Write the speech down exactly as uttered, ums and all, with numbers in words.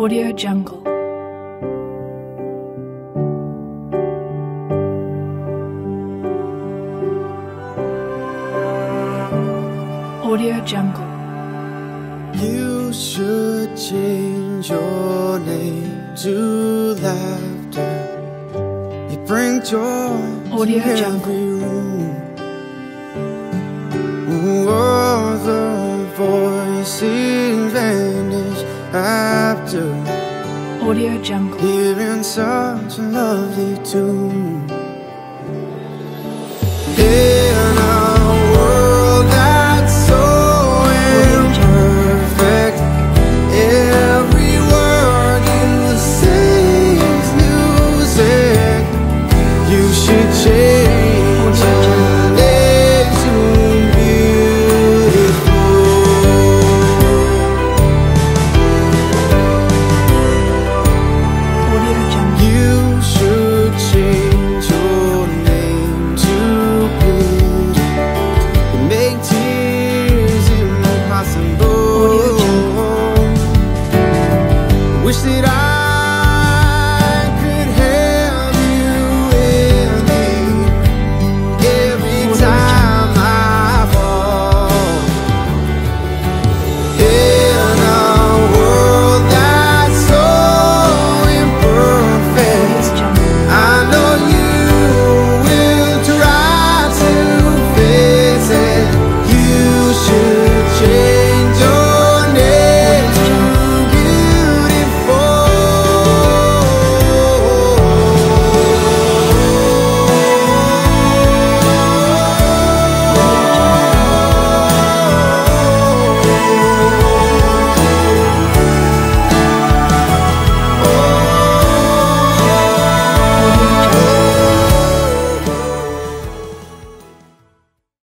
Audio Jungle. Audio Jungle. You should change your name to laughter. You bring joy Audio to Jungle. Every room. All the voices vanish after Audio Jungle. Hearing such a lovely tune. Hey.